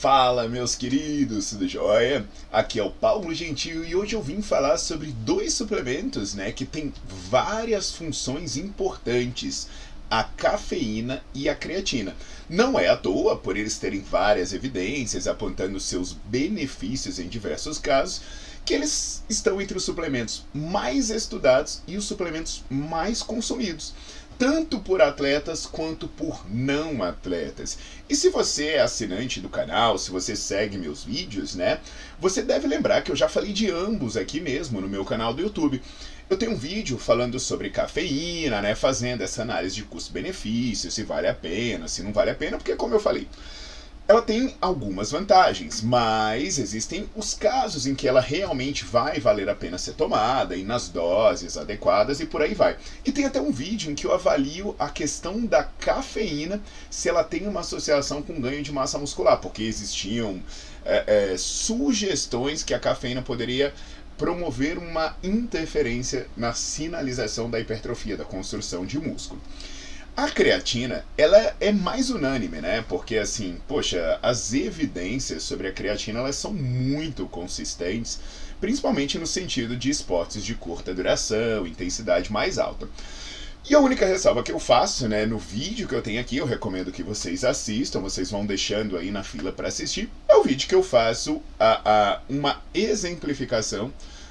Fala, meus queridos, tudo jóia? Aqui é o Paulo Gentil e hoje eu vim falar sobre dois suplementos, que tem várias funções importantes, a cafeína e a creatina. Não é à toa, por eles terem várias evidências apontando seus benefícios em diversos casos, que eles estão entre os suplementos mais estudados e os suplementos mais consumidos, tanto por atletas quanto por não atletas. E se você é assinante do canal, se você segue meus vídeos, você deve lembrar que eu já falei de ambos aqui mesmo no meu canal do YouTube. Eu tenho um vídeo falando sobre cafeína, fazendo essa análise de custo-benefício, se vale a pena, se não vale a pena, porque como eu falei, ela tem algumas vantagens, mas existem os casos em que ela realmente vai valer a pena ser tomada e nas doses adequadas e por aí vai. E tem até um vídeo em que eu avalio a questão da cafeína, se ela tem uma associação com ganho de massa muscular, porque existiam sugestões que a cafeína poderia promover uma interferência na sinalização da hipertrofia, da construção de músculo. A creatina, ela é mais unânime, porque assim, poxa, as evidências sobre a creatina, elas são muito consistentes, principalmente no sentido de esportes de curta duração, intensidade mais alta. E a única ressalva que eu faço, no vídeo que eu tenho aqui, eu recomendo que vocês assistam, vocês vão deixando aí na fila para assistir, é o vídeo que eu faço uma exemplificação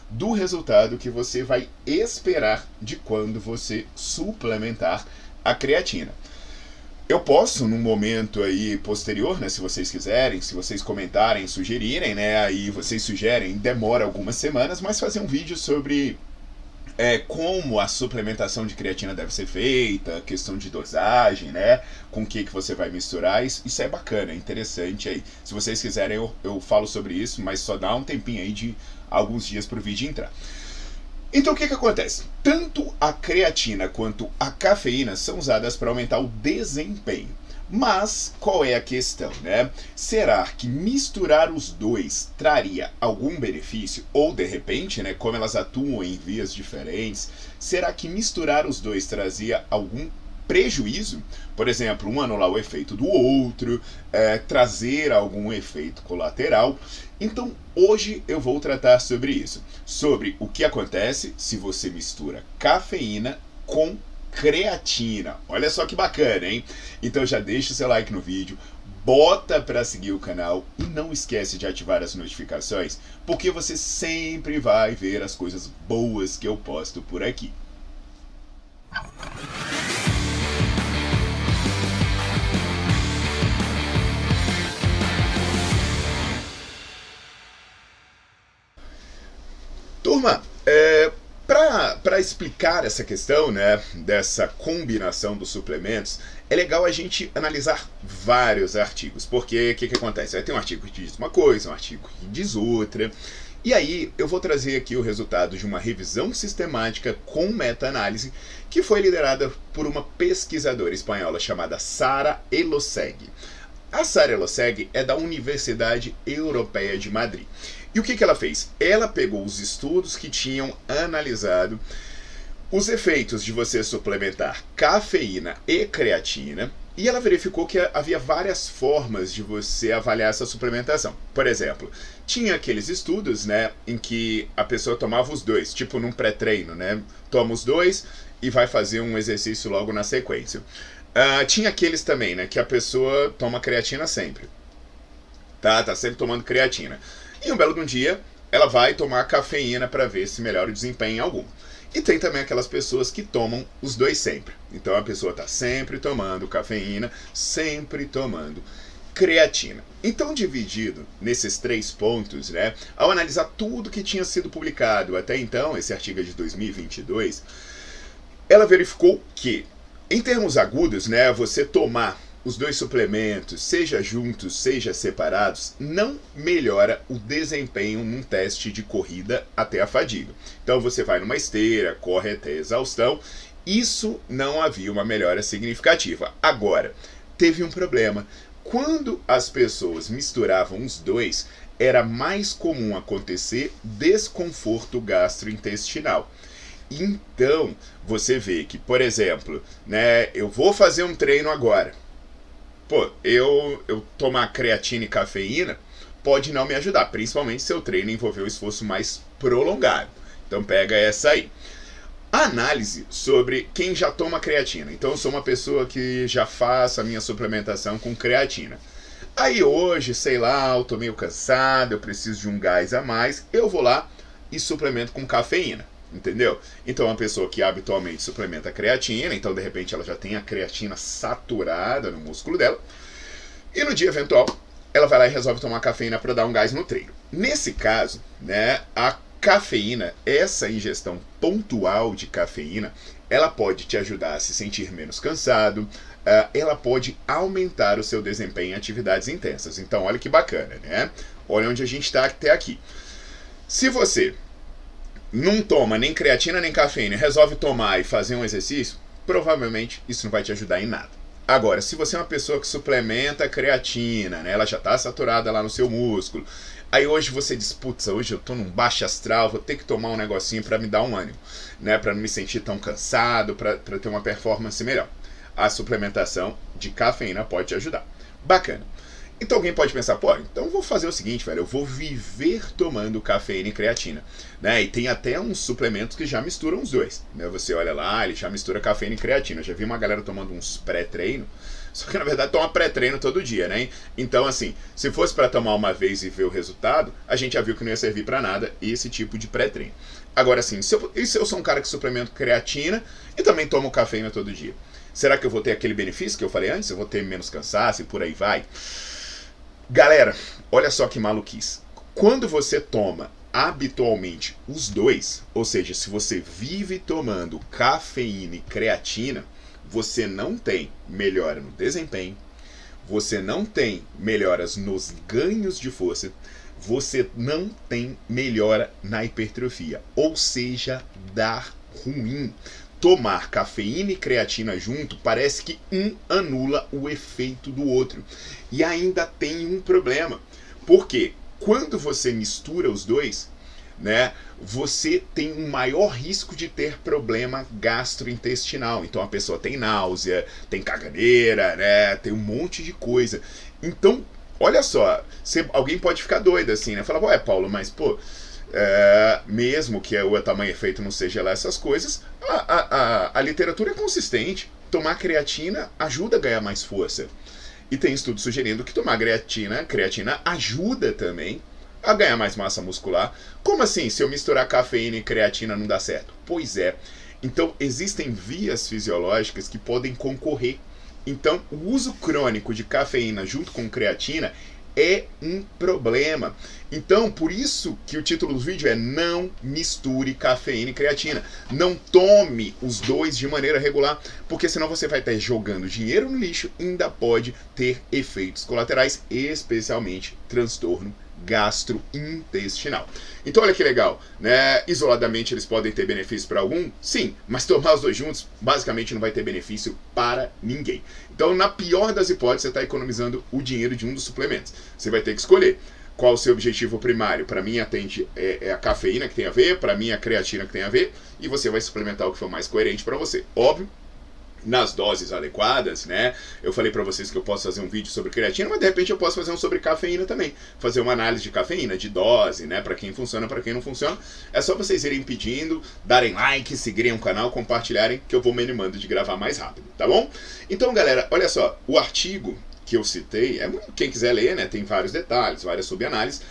do resultado que você vai esperar de quando você suplementar a creatina. Eu posso, num momento aí posterior, se vocês quiserem, se vocês comentarem, sugerirem, aí vocês sugerem, demora algumas semanas, mas fazer um vídeo sobre como a suplementação de creatina deve ser feita, questão de dosagem, com o que você vai misturar, isso é bacana, é interessante aí. Se vocês quiserem, eu falo sobre isso, mas só dá um tempinho aí de alguns dias para o vídeo entrar. Então o que acontece? Tanto a creatina quanto a cafeína são usadas para aumentar o desempenho. Mas qual é a questão, Será que misturar os dois traria algum benefício? Ou de repente, como elas atuam em vias diferentes, será que misturar os dois trazia algum prejuízo? Por exemplo, um anular o efeito do outro, trazer algum efeito colateral. Então, hoje eu vou tratar sobre isso, sobre o que acontece se você mistura cafeína com creatina. Olha só que bacana, hein? Então já deixa o seu like no vídeo, bota para seguir o canal e não esquece de ativar as notificações, porque você sempre vai ver as coisas boas que eu posto por aqui. Turma, para explicar essa questão, dessa combinação dos suplementos, é legal a gente analisar vários artigos, porque o que acontece? Vai ter um artigo que diz uma coisa, um artigo que diz outra, e aí eu vou trazer aqui o resultado de uma revisão sistemática com meta-análise que foi liderada por uma pesquisadora espanhola chamada Sara Elosegui. A Sara Elosegui é da Universidade Europeia de Madrid. E o que ela fez? Ela pegou os estudos que tinham analisado os efeitos de você suplementar cafeína e creatina e ela verificou que havia várias formas de você avaliar essa suplementação. Por exemplo, tinha aqueles estudos em que a pessoa tomava os dois, tipo num pré-treino, toma os dois e vai fazer um exercício logo na sequência. Tinha aqueles também, que a pessoa toma creatina sempre. Tá sempre tomando creatina. E um belo de um dia, ela vai tomar cafeína para ver se melhora o desempenho em algum. E tem também aquelas pessoas que tomam os dois sempre. Então a pessoa está sempre tomando cafeína, sempre tomando creatina. Então dividido nesses três pontos, ao analisar tudo que tinha sido publicado até então, esse artigo é de 2022, ela verificou que, em termos agudos, você tomar os dois suplementos, seja juntos, seja separados, não melhora o desempenho num teste de corrida até a fadiga. Então você vai numa esteira, corre até a exaustão, isso não havia uma melhora significativa. Agora, teve um problema. Quando as pessoas misturavam os dois, era mais comum acontecer desconforto gastrointestinal. Então, você vê que, por exemplo, eu vou fazer um treino agora. pô, eu tomar creatina e cafeína pode não me ajudar, principalmente se o treino envolver um esforço mais prolongado. Então pega essa aí. A análise sobre quem já toma creatina. Então eu sou uma pessoa que já faço a minha suplementação com creatina. Aí hoje, sei lá, eu tô meio cansado, eu preciso de um gás a mais, eu vou lá e suplemento com cafeína, entendeu? Então uma pessoa que habitualmente suplementa creatina, então de repente ela já tem a creatina saturada no músculo dela, e no dia eventual ela vai lá e resolve tomar cafeína para dar um gás no treino. Nesse caso, né, a cafeína, essa ingestão pontual de cafeína, ela pode te ajudar a se sentir menos cansado, ela pode aumentar o seu desempenho em atividades intensas. Então olha que bacana, né? Olha onde a gente está até aqui. Se você não toma nem creatina nem cafeína, resolve tomar e fazer um exercício, provavelmente isso não vai te ajudar em nada. Agora, se você é uma pessoa que suplementa creatina, né, ela já está saturada lá no seu músculo, aí hoje você diz, putz, hoje eu estou num baixo astral, vou ter que tomar um negocinho para me dar um ânimo, né, para não me sentir tão cansado, para ter uma performance melhor. A suplementação de cafeína pode te ajudar. Bacana. Então alguém pode pensar, pô, então eu vou fazer o seguinte, velho, eu vou viver tomando cafeína e creatina, né? E tem até uns suplementos que já misturam os dois, né? Você olha lá, ele já mistura cafeína e creatina. Eu já vi uma galera tomando uns pré-treino, só que na verdade toma pré-treino todo dia, né? Então assim, se fosse para tomar uma vez e ver o resultado, a gente já viu que não ia servir para nada esse tipo de pré-treino. Agora assim, se eu sou um cara que suplemento creatina e também tomo cafeína todo dia, será que eu vou ter aquele benefício que eu falei antes? Eu vou ter menos cansaço e por aí vai? Galera, olha só que maluquice. Quando você toma habitualmente os dois, ou seja, se você vive tomando cafeína e creatina, você não tem melhora no desempenho, você não tem melhoras nos ganhos de força, você não tem melhora na hipertrofia, ou seja, dá ruim. Tomar cafeína e creatina junto parece que um anula o efeito do outro. E ainda tem um problema, porque quando você mistura os dois, né, você tem um maior risco de ter problema gastrointestinal. Então a pessoa tem náusea, tem caganeira, né, tem um monte de coisa. Então, olha só, alguém pode ficar doido assim, né? Falar, ué, Paulo, mas pô... mesmo que o tamanho efeito não seja lá essas coisas, a literatura é consistente. Tomar creatina ajuda a ganhar mais força. E tem estudos sugerindo que tomar creatina ajuda também a ganhar mais massa muscular. Como assim? Se eu misturar cafeína e creatina não dá certo? Pois é. Então existem vias fisiológicas que podem concorrer. Então o uso crônico de cafeína junto com creatina é um problema. Então, por isso que o título do vídeo é não misture cafeína e creatina. Não tome os dois de maneira regular, porque senão você vai estar jogando dinheiro no lixo e ainda pode ter efeitos colaterais, especialmente transtorno gastrointestinal. Então olha que legal, né? Isoladamente eles podem ter benefício para algum? Sim, mas tomar os dois juntos basicamente não vai ter benefício para ninguém. Então na pior das hipóteses você está economizando o dinheiro de um dos suplementos. Você vai ter que escolher qual o seu objetivo primário. Para mim atende a cafeína que tem a ver, para mim a creatina que tem a ver, e você vai suplementar o que for mais coerente para você. Óbvio, nas doses adequadas, né? Eu falei para vocês que eu posso fazer um vídeo sobre creatina, mas de repente eu posso fazer um sobre cafeína também. Fazer uma análise de cafeína, de dose, né? Para quem funciona, para quem não funciona. É só vocês irem pedindo, darem like, seguirem o canal, compartilharem, que eu vou me animando de gravar mais rápido, tá bom? Então, galera, olha só. O artigo que eu citei, quem quiser ler, né? Tem vários detalhes, várias subanálises.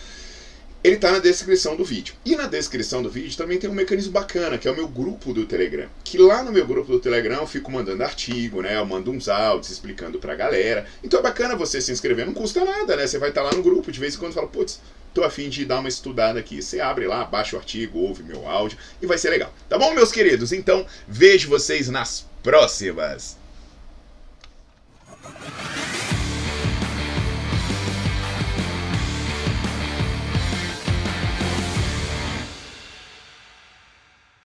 Ele tá na descrição do vídeo. E na descrição do vídeo também tem um mecanismo bacana, que é o meu grupo do Telegram. Que lá no meu grupo do Telegram eu fico mandando artigo, né? Eu mando uns áudios explicando pra galera. Então é bacana você se inscrever, não custa nada, né? Você vai estar lá no grupo, de vez em quando fala, putz, tô a fim de dar uma estudada aqui. Você abre lá, baixa o artigo, ouve meu áudio e vai ser legal. Tá bom, meus queridos? Então, vejo vocês nas próximas.